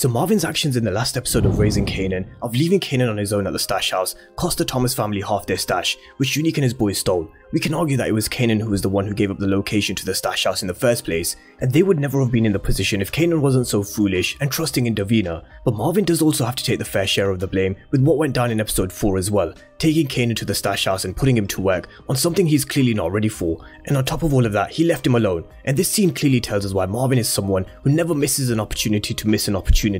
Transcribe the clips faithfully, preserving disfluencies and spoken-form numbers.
So Marvin's actions in the last episode of Raising Kanan, of leaving Kanan on his own at the stash house, cost the Thomas family half their stash, which Unique and his boys stole. We can argue that it was Kanan who was the one who gave up the location to the stash house in the first place, and they would never have been in the position if Kanan wasn't so foolish and trusting in Davina. But Marvin does also have to take the fair share of the blame with what went down in episode four as well, taking Kanan to the stash house and putting him to work on something he's clearly not ready for, and on top of all of that, he left him alone. And this scene clearly tells us why Marvin is someone who never misses an opportunity to miss an opportunity.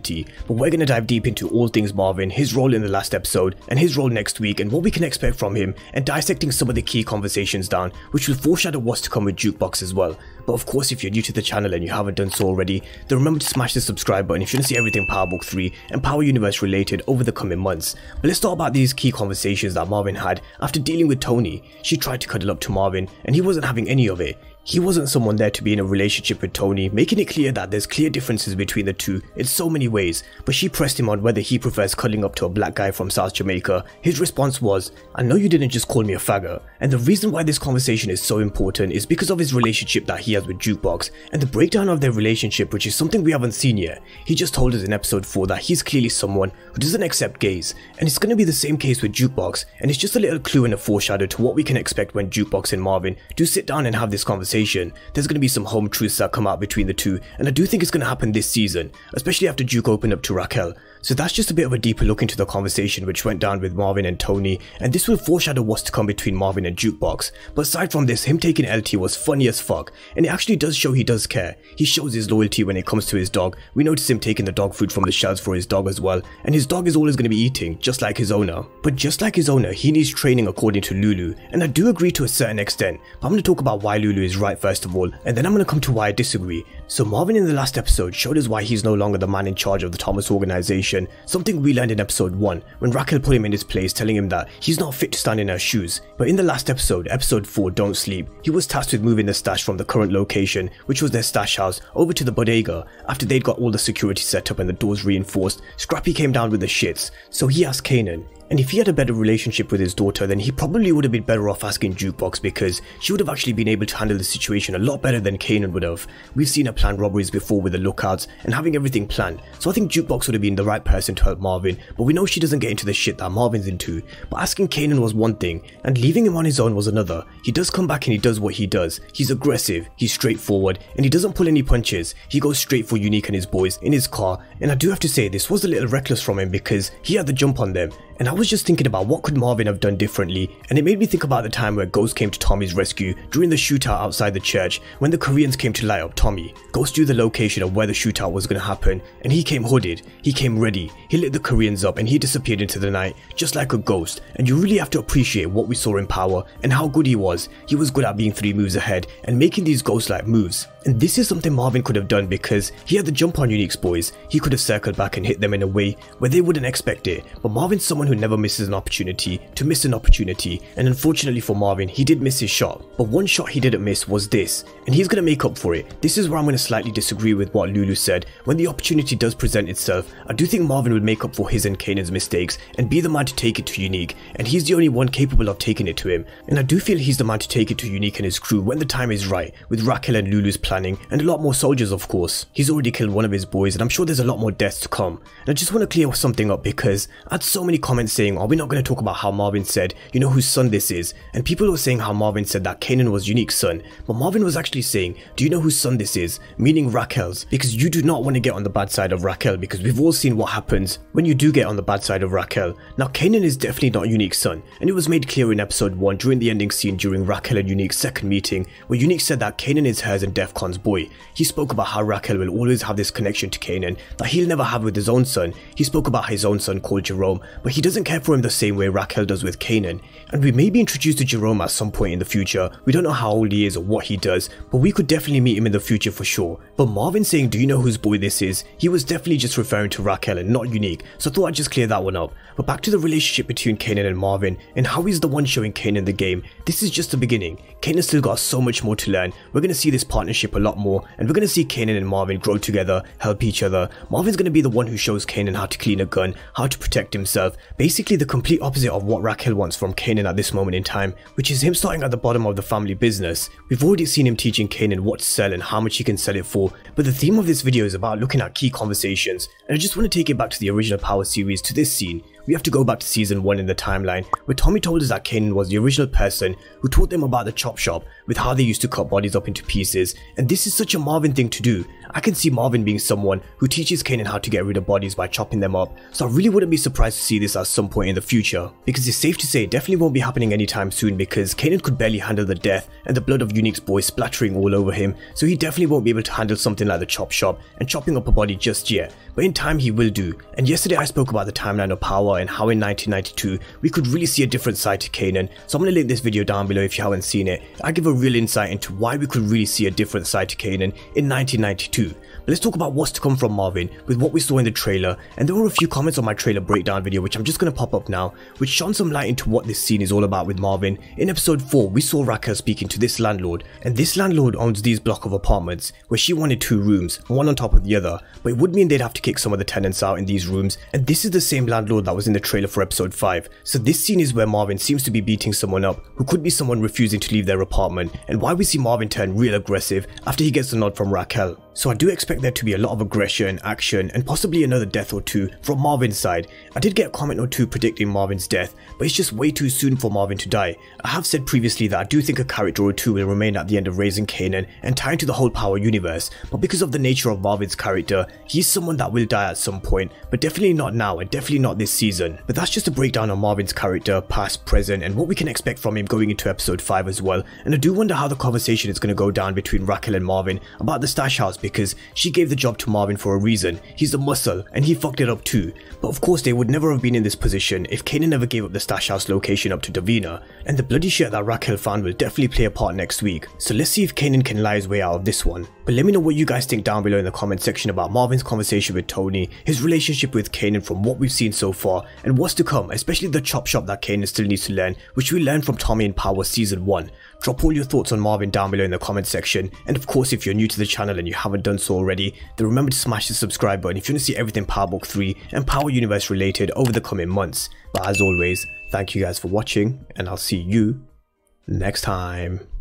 But we're going to dive deep into all things Marvin, his role in the last episode, and his role next week, and what we can expect from him, and dissecting some of the key conversations down, which will foreshadow what's to come with Jukebox as well. But of course, if you're new to the channel and you haven't done so already, then remember to smash the subscribe button if you want to see everything Power Book three and Power Universe related over the coming months. But let's talk about these key conversations that Marvin had after dealing with Tony. She tried to cuddle up to Marvin, and he wasn't having any of it. He wasn't someone there to be in a relationship with Tony, making it clear that there's clear differences between the two in so many ways, but she pressed him on whether he prefers cuddling up to a black guy from South Jamaica. His response was, "I know you didn't just call me a faggot." And the reason why this conversation is so important is because of his relationship that he has with Jukebox, and the breakdown of their relationship, which is something we haven't seen yet. He just told us in episode four that he's clearly someone who doesn't accept gays, and it's gonna be the same case with Jukebox, and it's just a little clue and a foreshadow to what we can expect when Jukebox and Marvin do sit down and have this conversation. There's going to be some home truths that come out between the two, and I do think it's going to happen this season, especially after Juke opened up to Raquel. So that's just a bit of a deeper look into the conversation which went down with Marvin and Tony, and this will foreshadow what's to come between Marvin and Jukebox. But aside from this, him taking L T was funny as fuck, and it actually does show he does care. He shows his loyalty when it comes to his dog. We notice him taking the dog food from the shelves for his dog as well, and his dog is always going to be eating, just like his owner. But just like his owner, he needs training according to Lulu, and I do agree to a certain extent, but I'm going to talk about why Lulu is right first of all, and then I'm going to come to why I disagree. So Marvin in the last episode showed us why he's no longer the man in charge of the Thomas organization, something we learned in episode one when Raquel put him in his place, telling him that he's not fit to stand in her shoes. But in the last episode, episode four, Don't Sleep, he was tasked with moving the stash from the current location, which was their stash house, over to the bodega. After they'd got all the security set up and the doors reinforced, Scrappy came down with the shits, so he asked Kanan. And if he had a better relationship with his daughter, then he probably would have been better off asking Jukebox, because she would have actually been able to handle the situation a lot better than Kanan would have. We've seen her plan robberies before with the lookouts and having everything planned, so I think Jukebox would have been the right person to help Marvin, but we know she doesn't get into the shit that Marvin's into. But asking Kanan was one thing, and leaving him on his own was another. He does come back and he does what he does. He's aggressive, he's straightforward, and he doesn't pull any punches. He goes straight for Unique and his boys in his car, and I do have to say this was a little reckless from him because he had the jump on them. And I was just thinking about what could Marvin have done differently, and it made me think about the time where Ghost came to Tommy's rescue during the shootout outside the church when the Koreans came to light up Tommy. Ghost knew the location of where the shootout was going to happen, and he came hooded, he came ready, he lit the Koreans up, and he disappeared into the night just like a ghost. And you really have to appreciate what we saw in Power and how good he was. He was good at being three moves ahead and making these ghost-like moves. And this is something Marvin could have done because he had the jump on Unique's boys. He could have circled back and hit them in a way where they wouldn't expect it, but Marvin's someone who never misses an opportunity to miss an opportunity, and unfortunately for Marvin, he did miss his shot. But one shot he didn't miss was this, and he's going to make up for it. This is where I'm going to slightly disagree with what Lulu said. When the opportunity does present itself, I do think Marvin would make up for his and Kanan's mistakes and be the man to take it to Unique, and he's the only one capable of taking it to him. And I do feel he's the man to take it to Unique and his crew when the time is right, with Raquel and Lulu's planning and a lot more soldiers of course. He's already killed one of his boys, and I'm sure there's a lot more deaths to come. And I just want to clear something up because I had so many comments saying, are we not going to talk about how Marvin said, you know whose son this is? And people were saying how Marvin said that Kanan was Unique's son, but Marvin was actually saying, do you know whose son this is? Meaning Raquel's, because you do not want to get on the bad side of Raquel, because we've all seen what happens when you do get on the bad side of Raquel. Now Kanan is definitely not Unique's son, and it was made clear in episode one during the ending scene during Raquel and Unique's second meeting, where Unique said that Kanan is hers and Def Con's boy. He spoke about how Raquel will always have this connection to Kanan that he'll never have with his own son. He spoke about his own son called Jerome, but he doesn't care for him the same way Raquel does with Kanan. And we may be introduced to Jerome at some point in the future. We don't know how old he is or what he does, but we could definitely meet him in the future for sure. But Marvin saying, do you know whose boy this is? He was definitely just referring to Raquel and not Unique, so I thought I'd just clear that one up. But back to the relationship between Kanan and Marvin and how he's the one showing Kanan the game. This is just the beginning. Kanan's still got so much more to learn. We're going to see this partnership a lot more, and we're going to see Kanan and Marvin grow together, help each other. Marvin's going to be the one who shows Kanan how to clean a gun, how to protect himself, basically basically the complete opposite of what Raquel wants from Kanan at this moment in time, which is him starting at the bottom of the family business. We've already seen him teaching Kanan what to sell and how much he can sell it for, but the theme of this video is about looking at key conversations, and I just want to take it back to the original Power series to this scene. We have to go back to season one in the timeline, where Tommy told us that Kanan was the original person who taught them about the chop shop with how they used to cut bodies up into pieces, and this is such a Marvin thing to do. I can see Marvin being someone who teaches Kanan how to get rid of bodies by chopping them up, so I really wouldn't be surprised to see this at some point in the future, because it's safe to say it definitely won't be happening anytime soon because Kanan could barely handle the death and the blood of Unique's boy splattering all over him, so he definitely won't be able to handle something like the chop shop and chopping up a body just yet, but in time he will do. And yesterday I spoke about the timeline of Power and how in nineteen ninety-two we could really see a different side to Kanan, so I'm going to link this video down below if you haven't seen it. I give a real insight into why we could really see a different side to Kanan in nineteen ninety-two. But let's talk about what's to come from Marvin with what we saw in the trailer, and there were a few comments on my trailer breakdown video which I'm just going to pop up now, which shone some light into what this scene is all about with Marvin. In episode four we saw Raquel speaking to this landlord, and this landlord owns these block of apartments where she wanted two rooms, one on top of the other, but it would mean they'd have to kick some of the tenants out in these rooms, and this is the same landlord that was in the trailer for episode five. So this scene is where Marvin seems to be beating someone up who could be someone refusing to leave their apartment, and why we see Marvin turn real aggressive after he gets the nod from Raquel. So I do expect there to be a lot of aggression, action, and possibly another death or two from Marvin's side. I did get a comment or two predicting Marvin's death, but it's just way too soon for Marvin to die. I have said previously that I do think a character or two will remain at the end of Raising Kanan and tie into the whole Power universe, but because of the nature of Marvin's character, he's someone that will die at some point, but definitely not now and definitely not this season. But that's just a breakdown on Marvin's character, past, present, and what we can expect from him going into episode five as well. And I do wonder how the conversation is going to go down between Raquel and Marvin about the stash house, because she gave the job to Marvin for a reason. He's the muscle and he fucked it up too. But of course they would never have been in this position if Kanan never gave up the stash house location up to Davina, and the bloody shit that Raquel found will definitely play a part next week. So let's see if Kanan can lie his way out of this one. But let me know what you guys think down below in the comment section about Marvin's conversation with Tony, his relationship with Kanan from what we've seen so far, and what's to come, especially the chop shop that Kanan still needs to learn, which we learned from Tommy in Power season one. Drop all your thoughts on Marvin down below in the comment section, and of course if you're new to the channel and you haven't done so already, then remember to smash the subscribe button if you want to see everything Power Book three and Power Universe related over the coming months. But as always, thank you guys for watching, and I'll see you next time.